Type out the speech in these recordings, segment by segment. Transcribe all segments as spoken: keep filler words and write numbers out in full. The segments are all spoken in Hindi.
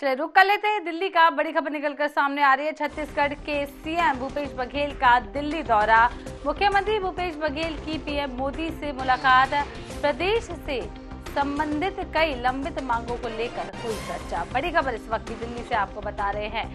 चलिए रुक कर लेते हैं दिल्ली का। बड़ी खबर निकलकर सामने आ रही है। छत्तीसगढ़ के सीएम भूपेश बघेल का दिल्ली दौरा। मुख्यमंत्री भूपेश बघेल की पीएम मोदी से मुलाकात। प्रदेश से संबंधित कई लंबित मांगों को लेकर हुई चर्चा। बड़ी खबर इस वक्त दिल्ली से आपको बता रहे हैं।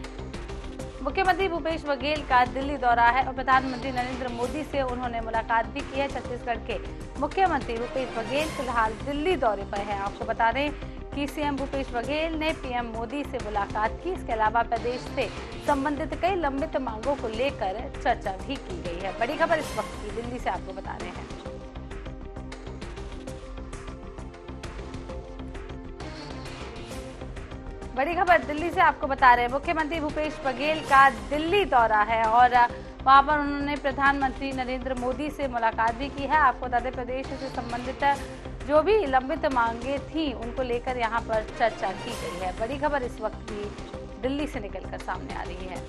मुख्यमंत्री भूपेश बघेल का दिल्ली दौरा है और प्रधानमंत्री नरेंद्र मोदी से उन्होंने मुलाकात भी की है। छत्तीसगढ़ के मुख्यमंत्री भूपेश बघेल फिलहाल दिल्ली दौरे पर हैं। आपको बता दें कि सीएम भूपेश बघेल ने पीएम मोदी से मुलाकात की। इसके अलावा प्रदेश से संबंधित कई लंबित मांगों को लेकर चर्चा भी की गई है। बड़ी खबर इस वक्त की दिल्ली से आपको बता रहे हैं। बड़ी खबर दिल्ली से आपको बता रहे हैं। मुख्यमंत्री भूपेश बघेल का दिल्ली दौरा है और वहां पर उन्होंने प्रधानमंत्री नरेंद्र मोदी से मुलाकात भी की है। आपको बता दें प्रदेश से संबंधित जो भी लंबित मांगे थी उनको लेकर यहां पर चर्चा की गई है। बड़ी खबर इस वक्त भी दिल्ली से निकलकर सामने आ रही है।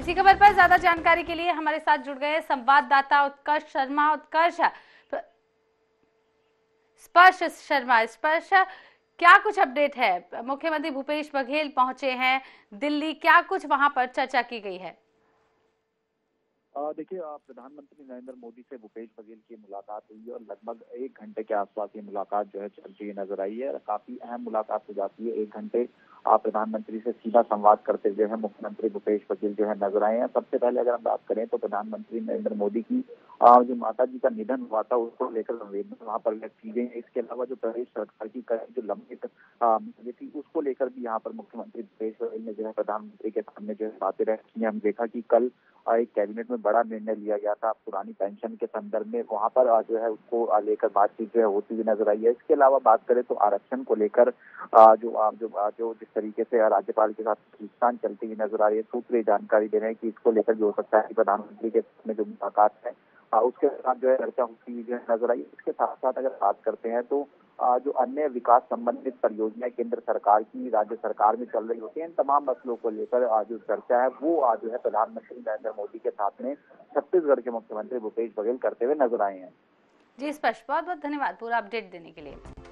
इसी खबर पर ज्यादा जानकारी के लिए हमारे साथ जुड़ गए संवाददाता उत्कर्ष शर्मा। उत्कर्ष, स्पर्श शर्मा, स्पर्श क्या कुछ अपडेट है? मुख्यमंत्री भूपेश बघेल पहुंचे हैं दिल्ली, क्या कुछ वहां पर चर्चा की गई है? देखिए, प्रधानमंत्री नरेंद्र मोदी से भूपेश बघेल की मुलाकात हुई और लगभग एक घंटे के आसपास ये मुलाकात जो है चलती हुई नजर आई है। काफी अहम मुलाकात हो जाती है। एक घंटे आप प्रधानमंत्री से सीधा संवाद करते जो है मुख्यमंत्री भूपेश बघेल जो है नजर आए हैं। सबसे पहले अगर हम बात करें तो प्रधानमंत्री नरेंद्र मोदी की जो माता जी का निधन हुआ था उसको लेकर संवेदना वहाँ पर व्यक्त की गई। इसके अलावा जो प्रदेश सरकार की कई जो लंबित मांगे थी उसको लेकर भी यहाँ पर मुख्यमंत्री भूपेश बघेल ने जो है प्रधानमंत्री के सामने जो है बातें रखी। हमने देखा की कल एक कैबिनेट में बड़ा निर्णय लिया गया था पुरानी पेंशन के संदर्भ में, वहाँ पर जो है उसको लेकर बातचीत जो है होती हुई नजर आई है। इसके अलावा बात करें तो आरक्षण को लेकर जो जो जिस तरीके से राज्यपाल के साथ खींचतान चलती हुई नजर आ रही है, सूत्र जानकारी दे रहे हैं कि इसको लेकर जो हो सकता है प्रधानमंत्री के में जो मुलाकात है उसके साथ जो है चर्चा होती हुई जो है नजर आई। इसके साथ साथ अगर बात करते हैं तो जो अन्य विकास संबंधित परियोजनाएं केंद्र सरकार की राज्य सरकार में चल रही होती है, इन तमाम मसलों को लेकर जो चर्चा है वो आज जो है प्रधानमंत्री नरेंद्र मोदी के साथ में छत्तीसगढ़ के मुख्यमंत्री भूपेश बघेल करते हुए नजर आए हैं। जी स्पष्ट, बहुत बहुत धन्यवाद पूरा अपडेट देने के लिए।